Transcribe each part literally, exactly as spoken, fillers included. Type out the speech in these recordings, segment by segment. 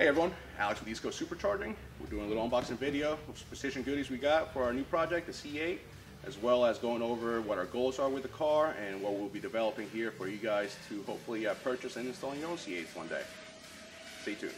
Hey everyone, Alex with East Coast Supercharging. We're doing a little unboxing video of some precision goodies we got for our new project, the C eight, as well as going over what our goals are with the car and what we'll be developing here for you guys to hopefully uh, purchase and install your own C eights one day. Stay tuned.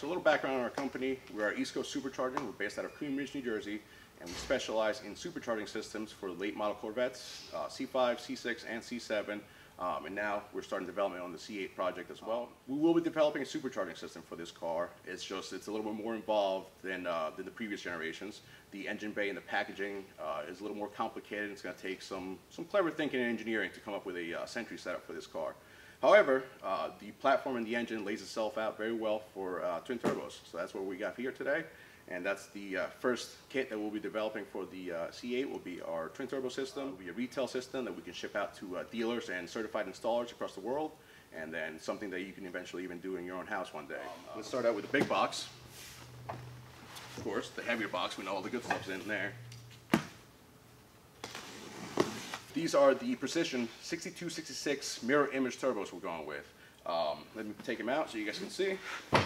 So a little background on our company. We are East Coast Supercharging. We're based out of Cream Ridge, New Jersey, and we specialize in supercharging systems for late model Corvettes, uh, C five, C six, and C seven, um, and now we're starting development on the C eight project as well. We will be developing a supercharging system for this car. It's just, it's a little bit more involved than, uh, than the previous generations. The engine bay and the packaging uh, is a little more complicated. It's going to take some, some clever thinking and engineering to come up with a uh, Sentry setup for this car. However, uh, the platform and the engine lays itself out very well for uh, twin turbos, so that's what we got here today, and that's the uh, first kit that we'll be developing for the uh, C eight. Will be our twin turbo system. It'll be a retail system that we can ship out to uh, dealers and certified installers across the world, and then something that you can eventually even do in your own house one day. Um, let's start out with the big box. Of course, the heavier box, we know all the good stuff's in there. These are the Precision sixty-two sixty-six mirror image turbos we're going with. Um, let me take them out so you guys can see. Now,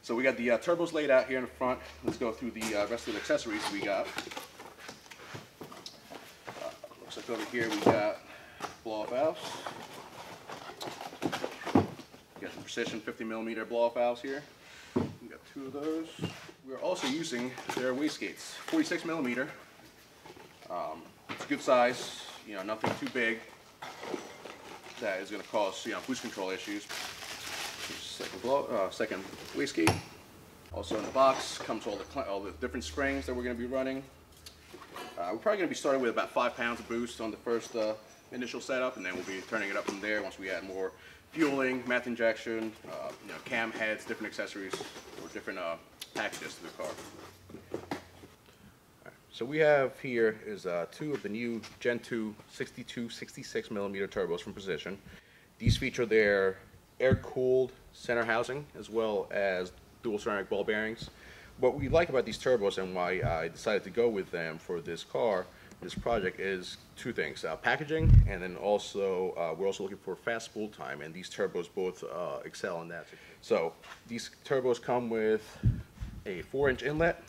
so we got the uh, turbos laid out here in the front. Let's go through the uh, rest of the accessories we got. Uh, looks like over here we got blow-off valves. We got the Precision fifty millimeter blow-off valves here. We got two of those. We're also using their wastegates, forty-six millimeter. Um, it's a good size. You know, nothing too big that is going to cause, you know, boost control issues. Second blow, uh, second wastegate. Also in the box comes all the all the different springs that we're going to be running. Uh, we're probably going to be starting with about five pounds of boost on the first uh, initial setup, and then we'll be turning it up from there once we add more fueling, math injection, uh, you know, cam heads, different accessories, or different uh, packages to the car. So we have here is uh, two of the new Gen two sixty-two sixty-six millimeter turbos from Precision. These feature their air-cooled center housing as well as dual ceramic ball bearings. What we like about these turbos and why I decided to go with them for this car, this project, is two things: uh, packaging, and then also uh, we're also looking for fast spool time, and these turbos both uh, excel in that. So these turbos come with a four inch inlet,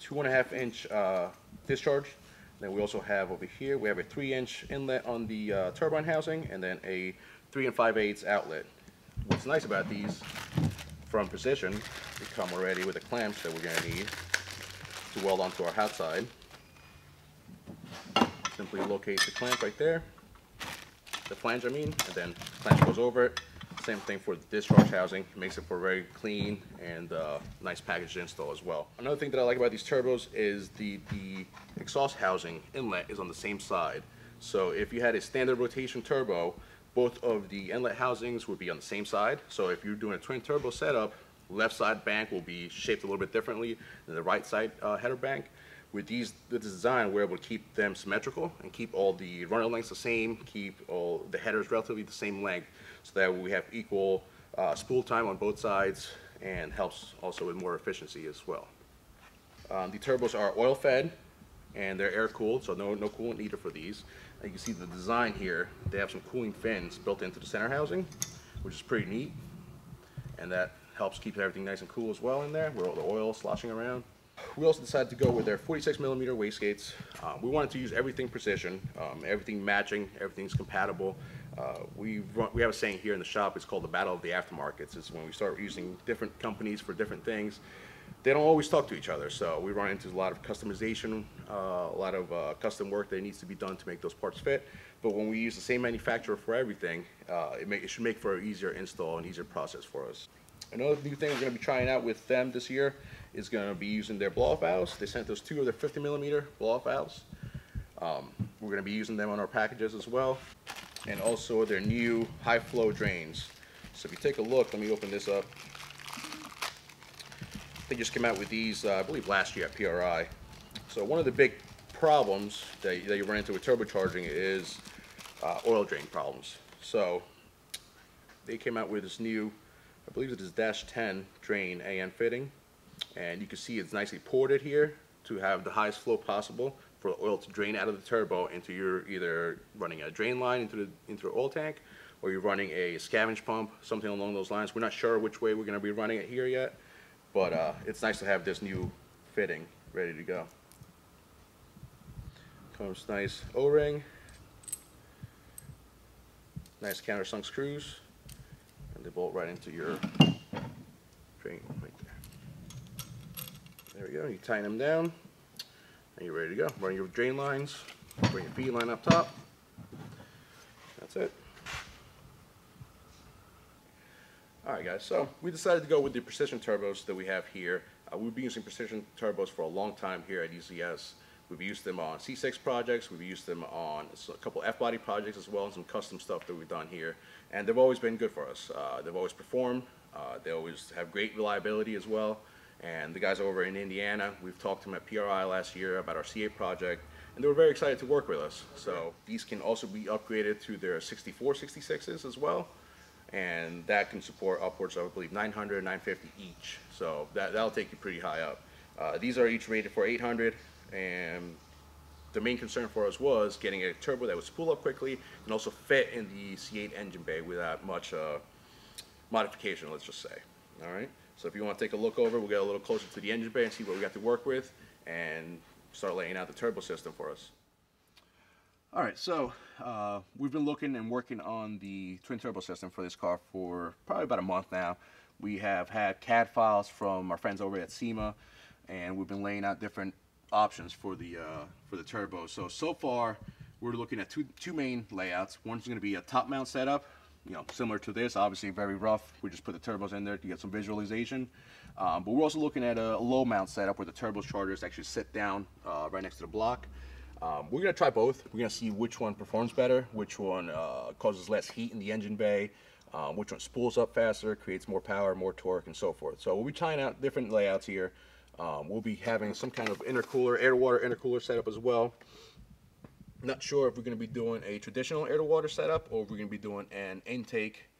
two and a half inch uh, discharge. Then we also have over here, we have a three inch inlet on the uh, turbine housing, and then a three and five eighths outlet. What's nice about these from Precision, they come already with the clamps that we're gonna need to weld onto our hot side. Simply locate the clamp right there, the flange I mean, and then the clamp goes over it. Same thing for the discharge housing. It makes it for a very clean and uh, nice packaged install as well. Another thing that I like about these turbos is the, the exhaust housing inlet is on the same side. So if you had a standard rotation turbo, both of the inlet housings would be on the same side. So if you're doing a twin turbo setup, left side bank will be shaped a little bit differently than the right side uh, header bank. With these, the design, we're able to keep them symmetrical and keep all the runner lengths the same, keep all the headers relatively the same length, so that we have equal uh, spool time on both sides, and helps also with more efficiency as well. Um, the turbos are oil fed and they're air cooled, so no, no coolant needed for these. And you can see the design here, they have some cooling fins built into the center housing, which is pretty neat. And that helps keep everything nice and cool as well in there, with all the oil sloshing around. We also decided to go with their forty-six millimeter wastegates. Uh, we wanted to use everything Precision, um, everything matching, everything's compatible. Uh, we run, we have a saying here in the shop, it's called the battle of the aftermarkets. It's when we start using different companies for different things. they don't always talk to each other, so we run into a lot of customization, uh, a lot of uh, custom work that needs to be done to make those parts fit. But when we use the same manufacturer for everything, uh, it, make, it should make for an easier install and easier process for us. Another new thing we're going to be trying out with them this year is going to be using their blow-off valves. They sent us two of their fifty millimeter blow-off valves. Um, we're going to be using them on our packages as well, and also their new high-flow drains. So if you take a look, let me open this up. They just came out with these, uh, I believe, last year at P R I. So one of the big problems that, that you run into with turbocharging is uh, oil drain problems. So they came out with this new, I believe it is dash ten drain A N fitting, and you can see it's nicely ported here to have the highest flow possible for the oil to drain out of the turbo into your, either running a drain line into the into the oil tank, or you're running a scavenge pump, something along those lines. We're not sure which way we're going to be running it here yet, but uh, it's nice to have this new fitting ready to go. Comes nice O-ring, nice countersunk screws, and they bolt right into your drain right there. There we go, you tighten them down, and you're ready to go. Run your drain lines, bring your feed line up top, that's it. Alright guys, so we decided to go with the Precision Turbos that we have here. Uh, we've been using Precision Turbos for a long time here at E C S. We've used them on C six projects, we've used them on a couple F-body projects as well, and some custom stuff that we've done here. And they've always been good for us. Uh, they've always performed, uh, they always have great reliability as well. And the guys over in Indiana, we've talked to them at P R I last year about our C eight project, and they were very excited to work with us. So these can also be upgraded to their sixty-four sixty-sixes as well. And that can support upwards of, I believe, nine hundred, nine fifty each. So that, that'll take you pretty high up. Uh, these are each rated for eight hundred, and the main concern for us was getting a turbo that would spool up quickly and also fit in the C eight engine bay without much uh, modification, let's just say. All right, so if you want to take a look over, we'll get a little closer to the engine bay and see what we got to work with and start laying out the turbo system for us. All right, so uh, we've been looking and working on the twin turbo system for this car for probably about a month now. We have had C A D files from our friends over at SEMA, and we've been laying out different options for the uh, for the turbo. So so far, we're looking at two two main layouts. One's going to be a top mount setup, you know, similar to this. Obviously, very rough. We just put the turbos in there to get some visualization. Um, but we're also looking at a low mount setup where the turbochargers actually sit down uh, right next to the block. Um, we're going to try both. We're going to see which one performs better, which one uh, causes less heat in the engine bay, um, which one spools up faster, creates more power, more torque, and so forth. So we'll be trying out different layouts here. Um, we'll be having some kind of intercooler, air-to-water intercooler setup as well. Not sure if we're going to be doing a traditional air-to-water setup or if we're going to be doing an intake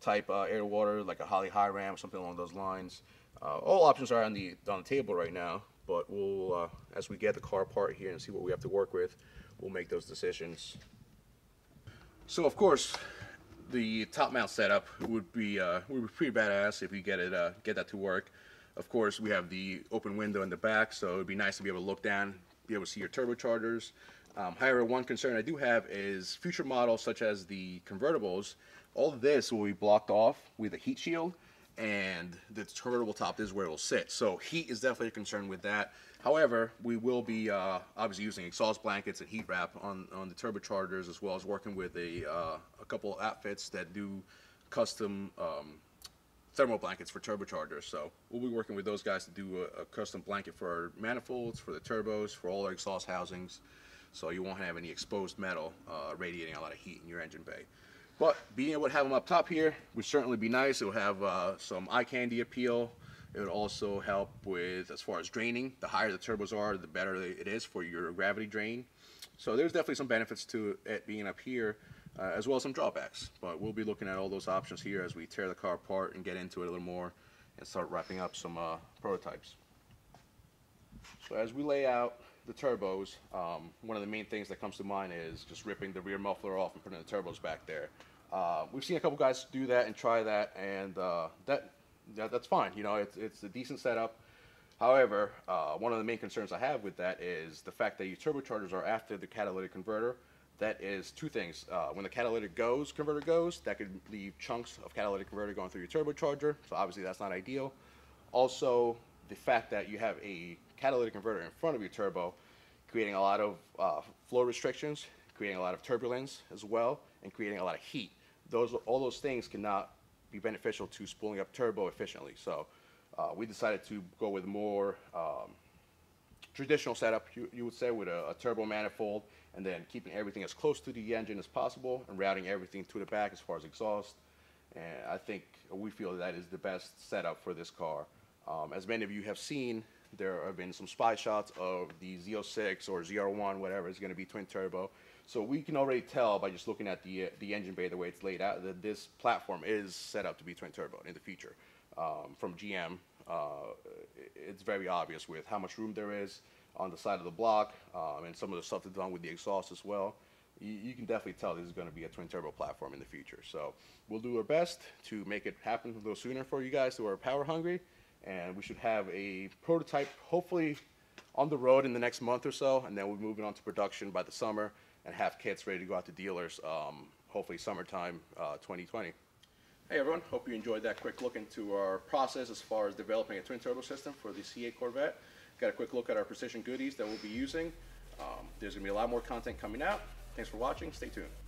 type uh, air-to-water, like a Holley high ram, something along those lines. Uh, all options are on the, on the table right now. But we'll, uh, as we get the car apart here and see what we have to work with, we'll make those decisions. So of course, the top mount setup would be uh, would be pretty badass if you get it uh, get that to work. Of course, we have the open window in the back, so it'd be nice to be able to look down, be able to see your turbochargers. Um, however, one concern I do have is future models such as the convertibles. All this will be blocked off with a heat shield, and the convertible top is where it will sit. So heat is definitely a concern with that. However, we will be uh, obviously using exhaust blankets and heat wrap on, on the turbochargers, as well as working with a, uh, a couple of outfits that do custom um, thermal blankets for turbochargers. So we'll be working with those guys to do a, a custom blanket for our manifolds, for the turbos, for all our exhaust housings. So you won't have any exposed metal uh, radiating a lot of heat in your engine bay. But being able to have them up top here would certainly be nice. It would have uh, some eye candy appeal. It would also help with, as far as draining, the higher the turbos are, the better it is for your gravity drain. So there's definitely some benefits to it being up here, uh, as well as some drawbacks. But we'll be looking at all those options here as we tear the car apart and get into it a little more and start wrapping up some uh, prototypes. So as we lay out the turbos, um, one of the main things that comes to mind is just ripping the rear muffler off and putting the turbos back there. Uh, we've seen a couple guys do that and try that, and uh, that, that that's fine. You know, it's, it's a decent setup. However, uh, one of the main concerns I have with that is the fact that your turbochargers are after the catalytic converter. That is two things. Uh, when the catalytic goes, converter goes, that could leave chunks of catalytic converter going through your turbocharger. So obviously that's not ideal. Also, the fact that you have a catalytic converter in front of your turbo, creating a lot of uh, flow restrictions, creating a lot of turbulence as well, and creating a lot of heat. Those, all those things cannot be beneficial to spooling up turbo efficiently. So uh, we decided to go with more um, traditional setup, you, you would say, with a, a turbo manifold, and then keeping everything as close to the engine as possible and routing everything to the back as far as exhaust. And I think we feel that is the best setup for this car. Um, as many of you have seen, there have been some spy shots of the Z oh six or Z R one, whatever is going to be twin turbo. So we can already tell by just looking at the, uh, the engine bay, the way it's laid out, that this platform is set up to be twin turbo in the future. Um, from G M, uh, it's very obvious with how much room there is on the side of the block, um, and some of the stuff that's done with the exhaust as well. You, you can definitely tell this is going to be a twin turbo platform in the future. So we'll do our best to make it happen a little sooner for you guys who are power hungry. And we should have a prototype hopefully on the road in the next month or so, and then we're moving on to production by the summer and have kits ready to go out to dealers, um, hopefully summertime uh, twenty twenty. Hey everyone, hope you enjoyed that quick look into our process as far as developing a twin turbo system for the C eight Corvette. Got a quick look at our precision goodies that we'll be using. Um, there's going to be a lot more content coming out. Thanks for watching, stay tuned.